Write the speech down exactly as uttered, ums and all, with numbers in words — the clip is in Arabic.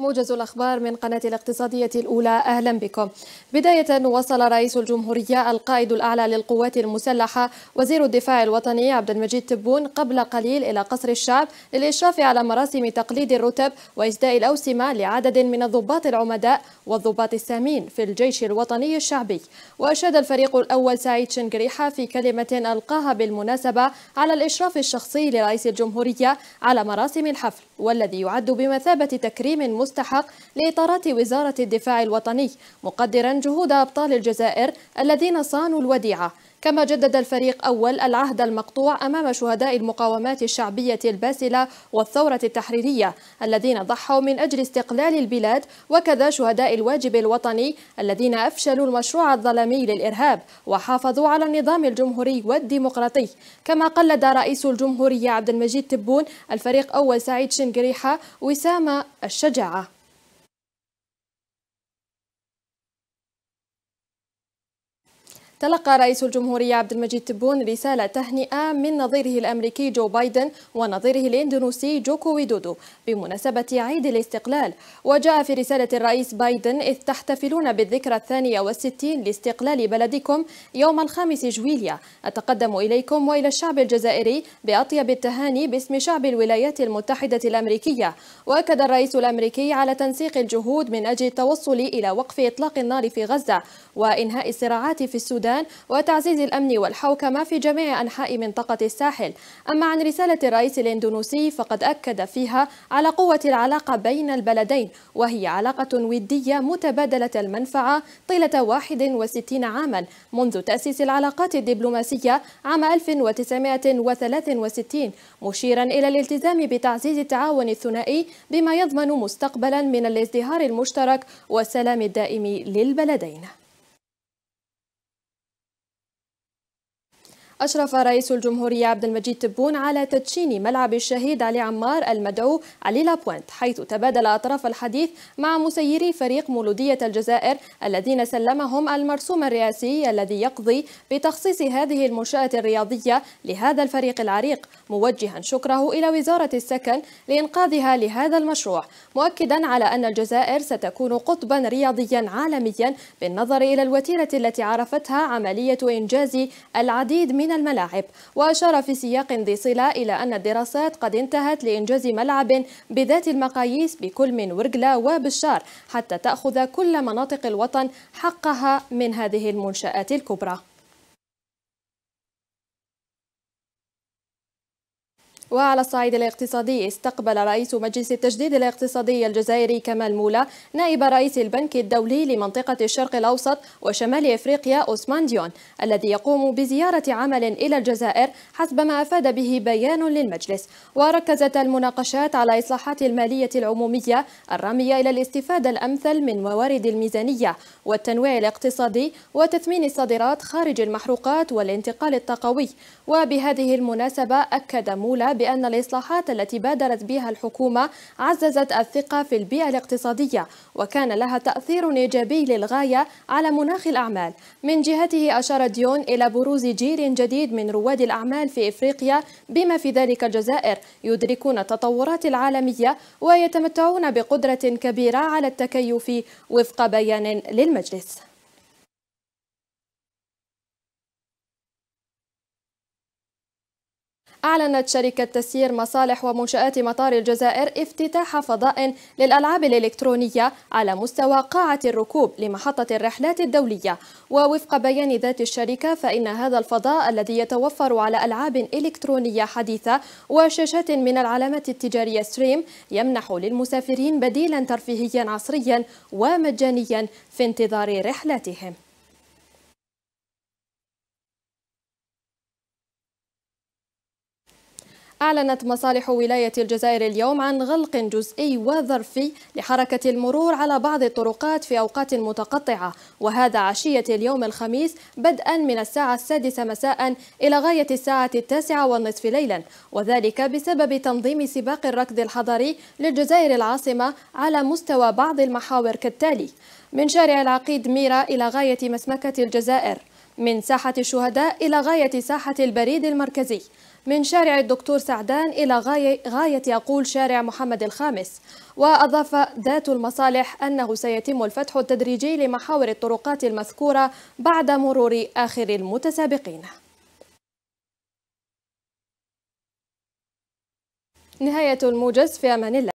موجز الأخبار من قناة الاقتصادية الأولى، أهلا بكم. بداية، وصل رئيس الجمهورية القائد الأعلى للقوات المسلحة وزير الدفاع الوطني عبد المجيد تبون قبل قليل إلى قصر الشعب للإشراف على مراسم تقليد الرتب وإسداء الأوسمة لعدد من الضباط العمداء والضباط السامين في الجيش الوطني الشعبي. وأشاد الفريق الأول سعيد شنغريحا في كلمة ألقاها بالمناسبة على الإشراف الشخصي لرئيس الجمهورية على مراسم الحفل، والذي يعد بمثابة تكريم مسلم مستحق لإطارات وزارة الدفاع الوطني، مقدرا جهود أبطال الجزائر الذين صانوا الوديعة. كما جدد الفريق أول العهد المقطوع أمام شهداء المقاومات الشعبية الباسلة والثورة التحريرية الذين ضحوا من أجل استقلال البلاد، وكذا شهداء الواجب الوطني الذين أفشلوا المشروع الظلمي للإرهاب وحافظوا على النظام الجمهوري والديمقراطي. كما قلد رئيس الجمهورية عبد المجيد تبون الفريق أول سعيد شنغريحا وسام الشجاعة. تلقى رئيس الجمهورية عبد المجيد تبون رسالة تهنئة من نظيره الأمريكي جو بايدن ونظيره الإندونيسي جوكو ويدودو بمناسبة عيد الاستقلال. وجاء في رسالة الرئيس بايدن: إذ تحتفلون بالذكرى الثانية والستين لاستقلال بلدكم يوم الخامس جويلية، أتقدم إليكم وإلى الشعب الجزائري بأطيب التهاني باسم شعب الولايات المتحدة الأمريكية. وأكد الرئيس الأمريكي على تنسيق الجهود من أجل التوصل إلى وقف إطلاق النار في غزة وإنهاء الصراعات في السودان وتعزيز الأمن والحوكمة في جميع أنحاء منطقة الساحل. أما عن رسالة الرئيس الإندونيسي فقد أكد فيها على قوة العلاقة بين البلدين، وهي علاقة ودية متبادلة المنفعة طيلة واحد وستين عاما منذ تأسيس العلاقات الدبلوماسية عام ألف وتسعمئة وثلاثة وستين، مشيرا إلى الالتزام بتعزيز التعاون الثنائي بما يضمن مستقبلا من الازدهار المشترك والسلام الدائم للبلدين. أشرف رئيس الجمهورية عبد المجيد تبون على تدشين ملعب الشهيد علي عمار المدعو علي لابوينت، حيث تبادل أطراف الحديث مع مسيري فريق مولودية الجزائر الذين سلمهم المرسوم الرئاسي الذي يقضي بتخصيص هذه المنشأة الرياضية لهذا الفريق العريق، موجها شكره إلى وزارة السكن لإنقاذها لهذا المشروع، مؤكدا على أن الجزائر ستكون قطبا رياضيا عالميا بالنظر إلى الوتيرة التي عرفتها عملية إنجاز العديد من الملاعب. وأشار في سياق ذي صلة إلى أن الدراسات قد انتهت لإنجاز ملعب بذات المقاييس بكلم ورقلة وبشار حتى تأخذ كل مناطق الوطن حقها من هذه المنشآت الكبرى. وعلى الصعيد الاقتصادي، استقبل رئيس مجلس التجديد الاقتصادي الجزائري كمال مولا نائب رئيس البنك الدولي لمنطقة الشرق الأوسط وشمال إفريقيا اوسمان ديون الذي يقوم بزيارة عمل إلى الجزائر، حسب ما أفاد به بيان للمجلس. وركزت المناقشات على إصلاحات المالية العمومية الرامية إلى الاستفادة الأمثل من موارد الميزانية والتنويع الاقتصادي وتثمين الصادرات خارج المحروقات والانتقال الطاقوي. وبهذه المناسبة أكد مولا بأن الإصلاحات التي بادرت بها الحكومة عززت الثقة في البيئة الاقتصادية وكان لها تأثير إيجابي للغاية على مناخ الأعمال. من جهته، أشار ديون إلى بروز جيل جديد من رواد الأعمال في إفريقيا بما في ذلك الجزائر، يدركون التطورات العالمية ويتمتعون بقدرة كبيرة على التكيف، وفق بيان للمجلس. أعلنت شركة تسيير مصالح ومنشآت مطار الجزائر افتتاح فضاء للألعاب الإلكترونية على مستوى قاعة الركوب لمحطة الرحلات الدولية. ووفق بيان ذات الشركة، فإن هذا الفضاء الذي يتوفر على ألعاب إلكترونية حديثة وشاشات من العلامات التجارية سريم يمنح للمسافرين بديلا ترفيهيا عصريا ومجانيا في انتظار رحلاتهم. أعلنت مصالح ولاية الجزائر اليوم عن غلق جزئي وظرفي لحركة المرور على بعض الطرقات في أوقات متقطعة، وهذا عشية اليوم الخميس بدءا من الساعة السادسة مساء إلى غاية الساعة التاسعة والنصف ليلا، وذلك بسبب تنظيم سباق الركض الحضري للجزائر العاصمة على مستوى بعض المحاور كالتالي: من شارع العقيد ميرا إلى غاية مسمكة الجزائر، من ساحة الشهداء إلى غاية ساحة البريد المركزي، من شارع الدكتور سعدان إلى غاية, غاية يقول شارع محمد الخامس. وأضاف ذات المصالح أنه سيتم الفتح التدريجي لمحاور الطرقات المذكورة بعد مرور آخر المتسابقين. نهاية الموجز، في أمان الله.